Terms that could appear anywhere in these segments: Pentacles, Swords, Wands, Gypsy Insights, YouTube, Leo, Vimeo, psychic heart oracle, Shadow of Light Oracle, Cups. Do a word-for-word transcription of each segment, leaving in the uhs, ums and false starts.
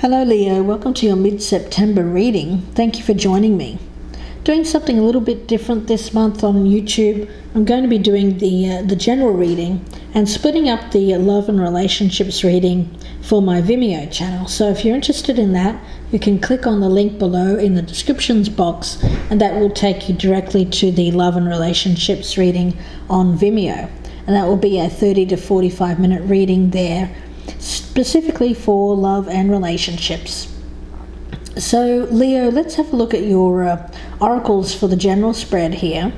Hello Leo, welcome to your mid-September reading. Thank you for joining me. Doing something a little bit different this month on YouTube. I'm going to be doing the uh, the general reading and splitting up the love and relationships reading for my Vimeo channel. So if you're interested in that, you can click on the link below in the descriptions box and that will take you directly to the love and relationships reading on Vimeo. And that will be a thirty to forty-five minute reading there, specifically for love and relationships. So Leo, let's have a look at your uh, oracles for the general spread here.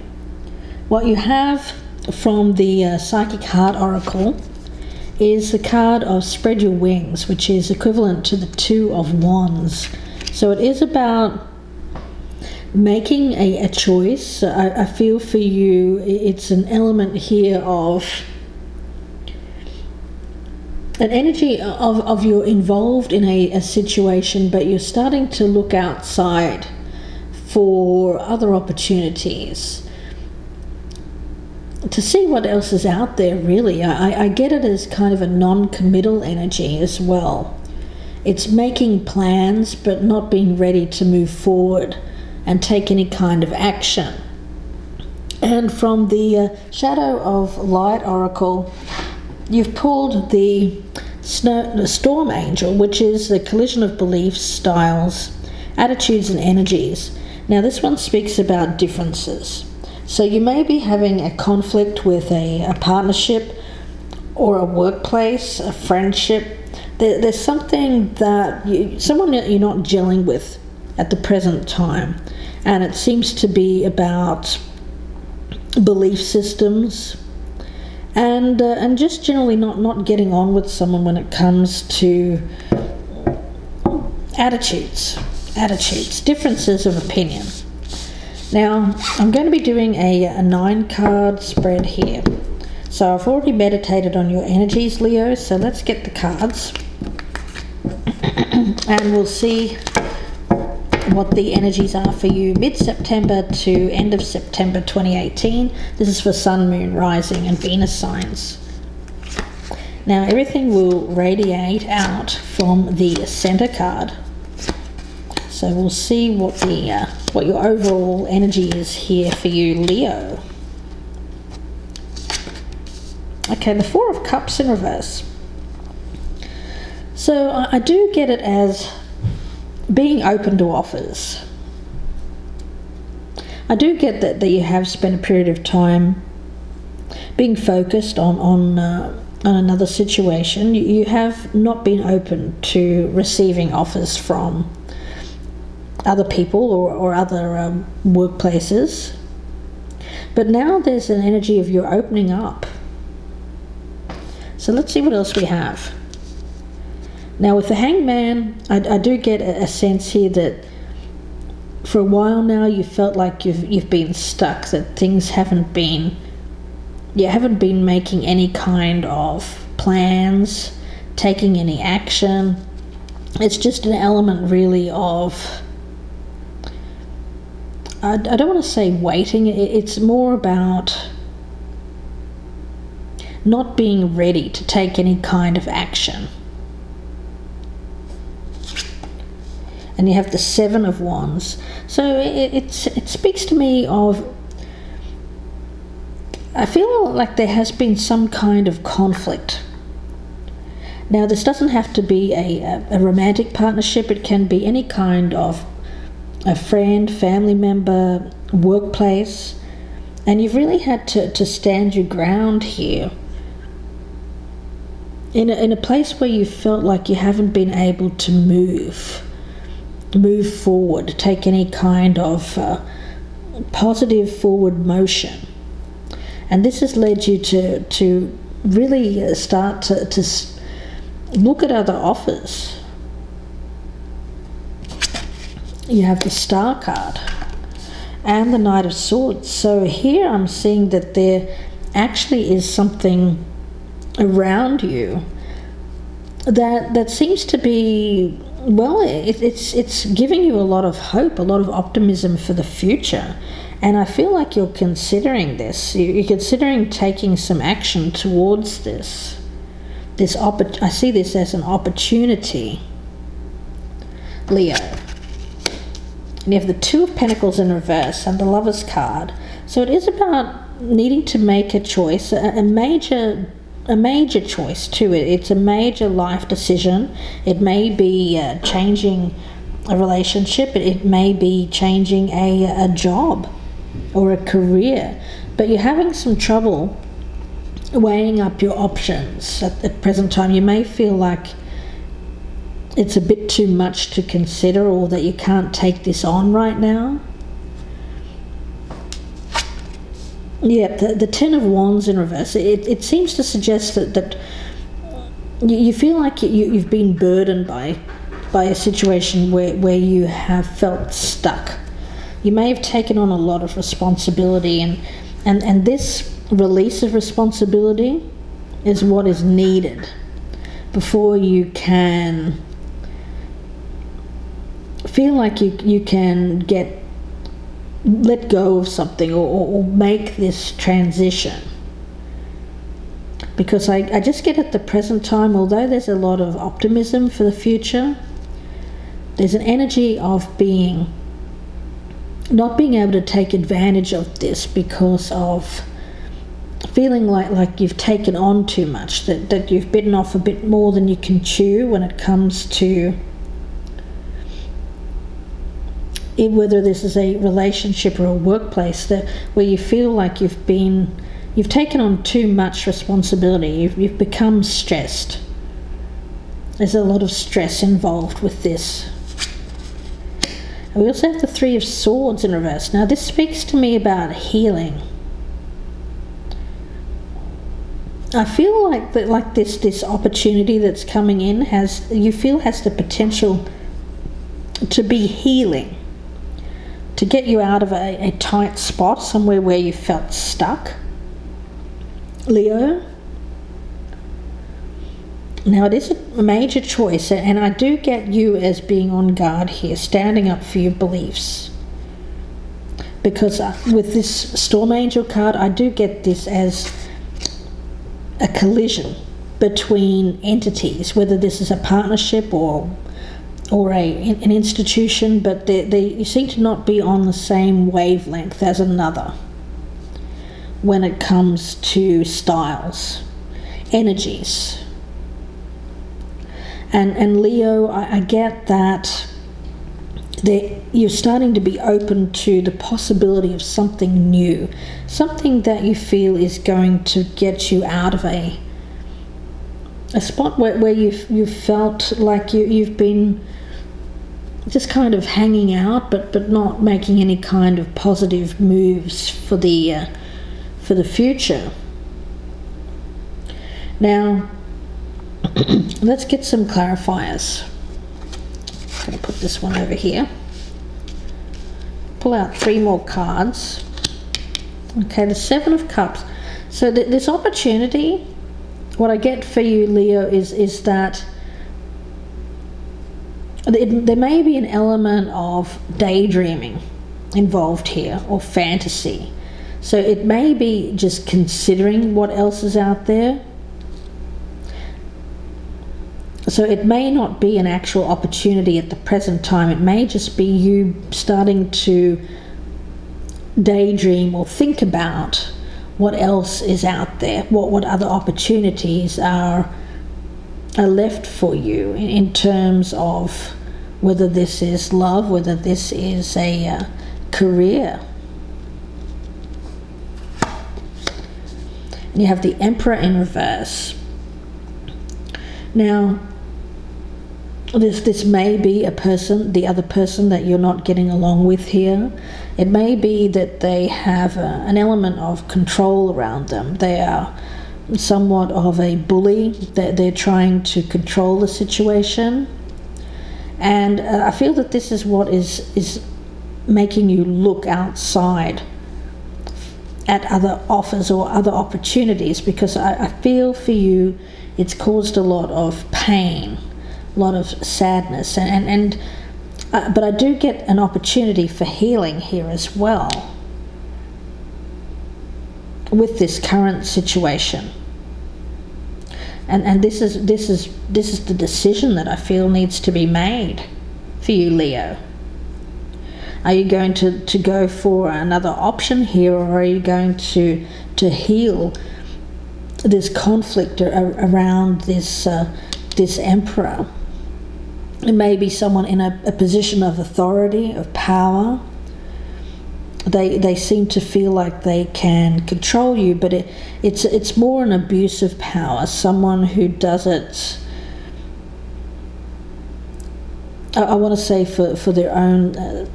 What you have from the uh, psychic heart oracle is the card of spread your wings, which is equivalent to the two of wands. So it is about making a, a choice. I, I feel for you it's an element here of an energy of, of you're involved in a, a situation, but you're starting to look outside for other opportunities to see what else is out there, really. I, I get it as kind of a non-committal energy as well. It's making plans but not being ready to move forward and take any kind of action. And from the uh, Shadow of Light Oracle, you've pulled the, snow, the storm angel, which is the collision of beliefs, styles, attitudes and energies. Now this one speaks about differences. So you may be having a conflict with a, a partnership or a workplace, a friendship. There, there's something that you, someone that you're not gelling with at the present time. And it seems to be about belief systems, and uh, and just generally not not getting on with someone when it comes to attitudes attitudes differences of opinion. Now I'm going to be doing a, a nine card spread here, so I've already meditated on your energies, Leo, so let's get the cards and we'll see what the energies are for you mid-September to end of September twenty eighteen. This is for Sun, Moon, Rising and Venus signs. Now everything will radiate out from the center card, so we'll see what the uh, what your overall energy is here for you, Leo. Okay, the Four of Cups in reverse. So I, I do get it as being open to offers. I do get that, that you have spent a period of time being focused on, on, uh, on another situation. You, you have not been open to receiving offers from other people or, or other um, workplaces. But now there's an energy of you're opening up. So let's see what else we have. Now with the hangman, I, I do get a, a sense here that for a while now you felt like you've you've been stuck, that things haven't been, you haven't been making any kind of plans, taking any action. It's just an element really of, I, I don't want to say waiting, it, it's more about not being ready to take any kind of action. And you have the Seven of Wands. So it, it's, it speaks to me of, I feel like there has been some kind of conflict. Now this doesn't have to be a, a romantic partnership. It can be any kind of a friend, family member, workplace. And you've really had to, to stand your ground here. In a, in a place where you felt like you haven't been able to move. move forward, take any kind of uh, positive forward motion, and this has led you to to really start to, to look at other offers. You have the Star card and the Knight of Swords, so here I'm seeing that there actually is something around you that that seems to be, well, it, it's it's giving you a lot of hope, a lot of optimism for the future, and I feel like you're considering this. You're considering taking some action towards this. This oppor I see this as an opportunity Leo. And you have the Two of Pentacles in reverse and the Lover's card. So it is about needing to make a choice, a, a major a major choice too. It, it's a major life decision. It may be uh, changing a relationship. It, it may be changing a, a job or a career. But you're having some trouble weighing up your options at the present time. You may feel like it's a bit too much to consider, or that you can't take this on right now. Yeah, the, the Ten of Wands in reverse, it, it seems to suggest that, that you, you feel like you, you've been burdened by, by a situation where, where you have felt stuck. You may have taken on a lot of responsibility, and, and, and this release of responsibility is what is needed before you can feel like you, you can get let go of something, or, or make this transition. Because I, I just get at the present time, although there's a lot of optimism for the future, there's an energy of being not being able to take advantage of this because of feeling like, like you've taken on too much, that, that you've bitten off a bit more than you can chew when it comes to it, whether this is a relationship or a workplace, that where you feel like you've been, you've taken on too much responsibility, you've, you've become stressed. There's a lot of stress involved with this. And we also have the Three of Swords in reverse. Now this speaks to me about healing. I feel like that, like this this opportunity that's coming in has, you feel has the potential to be healing, to get you out of a, a tight spot, somewhere where you felt stuck, Leo. Now it is a major choice, and I do get you as being on guard here, standing up for your beliefs. Because with this Storm Angel card, I do get this as a collision between entities, whether this is a partnership or or a, an institution, but they, they, you seem to not be on the same wavelength as another when it comes to styles, energies. And, and Leo, I, I get that you're starting to be open to the possibility of something new, something that you feel is going to get you out of a a spot where, where you've, you've felt like you, you've been just kind of hanging out, but, but not making any kind of positive moves for the, uh, for the future. Now, let's get some clarifiers. I'm going to put this one over here. Pull out three more cards. Okay, the Seven of Cups. So th this opportunity, what I get for you, Leo, is, is that it, there may be an element of daydreaming involved here, or fantasy. So it may be just considering what else is out there. So it may not be an actual opportunity at the present time. It may just be you starting to daydream or think about what else is out there, what, what other opportunities are, are left for you in terms of whether this is love, whether this is a uh, career. And you have the Emperor in reverse. Now, This, this may be a person, the other person that you're not getting along with here. It may be that they have a, an element of control around them. They are somewhat of a bully. They're, they're trying to control the situation. And uh, I feel that this is what is, is making you look outside at other offers or other opportunities, because I, I feel for you it's caused a lot of pain, lot of sadness, and and, and uh, but I do get an opportunity for healing here as well with this current situation, and and this is this is this is the decision that I feel needs to be made for you, Leo? Are you going to, to go for another option here, or are you going to, to heal this conflict around this, uh, this Emperor? It may be someone in a, a position of authority, of power. They, they seem to feel like they can control you, but it, it's, it's more an abuse of power. Someone who does it, I, I want to say, for, for their own, uh,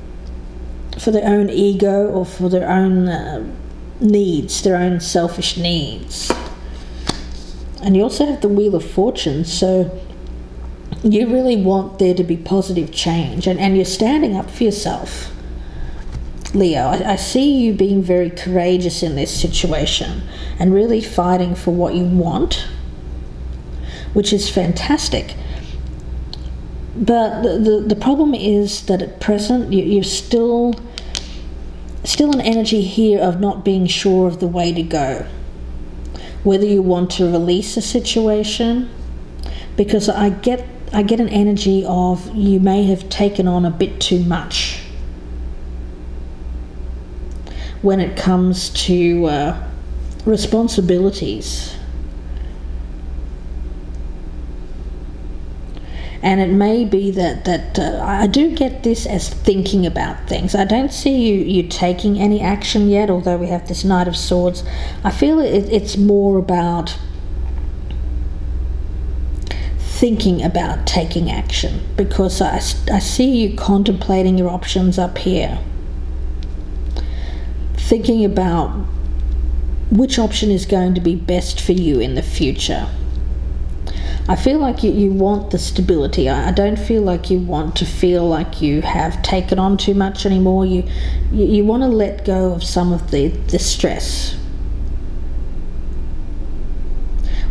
for their own ego, or for their own uh, needs, their own selfish needs. And you also have the Wheel of Fortune, so you really want there to be positive change, and, and you're standing up for yourself, Leo. I, I see you being very courageous in this situation and really fighting for what you want, which is fantastic. But the, the, the problem is that at present you, you're still, still an energy here of not being sure of the way to go, whether you want to release a situation, because I get, I get an energy of you may have taken on a bit too much when it comes to uh, responsibilities. And it may be that, that uh, I do get this as thinking about things. I don't see you, you taking any action yet, although we have this Knight of Swords. I feel it, it's more about thinking about taking action, because I, I see you contemplating your options up here. Thinking about which option is going to be best for you in the future. I feel like you, you want the stability. I, I don't feel like you want to feel like you have taken on too much anymore. You, you, you want to let go of some of the, the stress.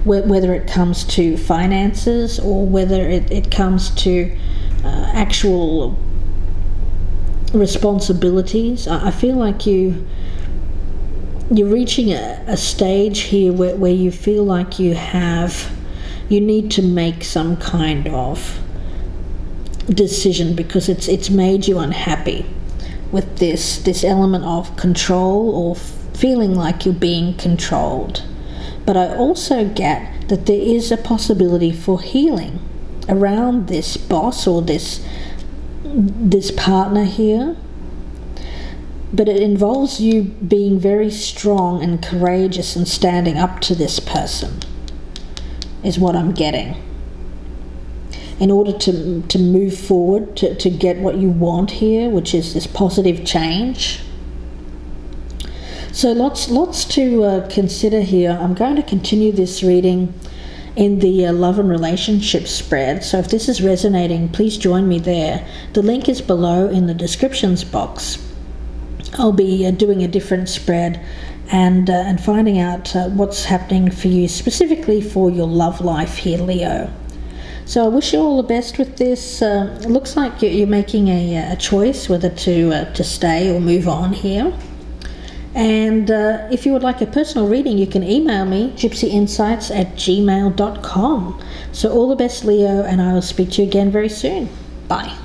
Whether it comes to finances, or whether it, it comes to uh, actual responsibilities. I feel like you, you're reaching a, a stage here where, where you feel like you have, you need to make some kind of decision, because it's, it's made you unhappy with this, this element of control, or feeling like you're being controlled. But I also get that there is a possibility for healing around this boss, or this, this partner here, but it involves you being very strong and courageous and standing up to this person, is what I'm getting, in order to, to move forward, to, to get what you want here, which is this positive change. So lots lots to uh, consider here. I'm going to continue this reading in the uh, love and relationship spread. So if this is resonating, please join me there. The link is below in the descriptions box. I'll be uh, doing a different spread and, uh, and finding out uh, what's happening for you specifically for your love life here, Leo. So I wish you all the best with this. Uh, it looks like you're making a, a choice whether to, uh, to stay or move on here. And uh, if you would like a personal reading, you can email me, gypsy insights at gmail dot com. So all the best, Leo, and I will speak to you again very soon. Bye.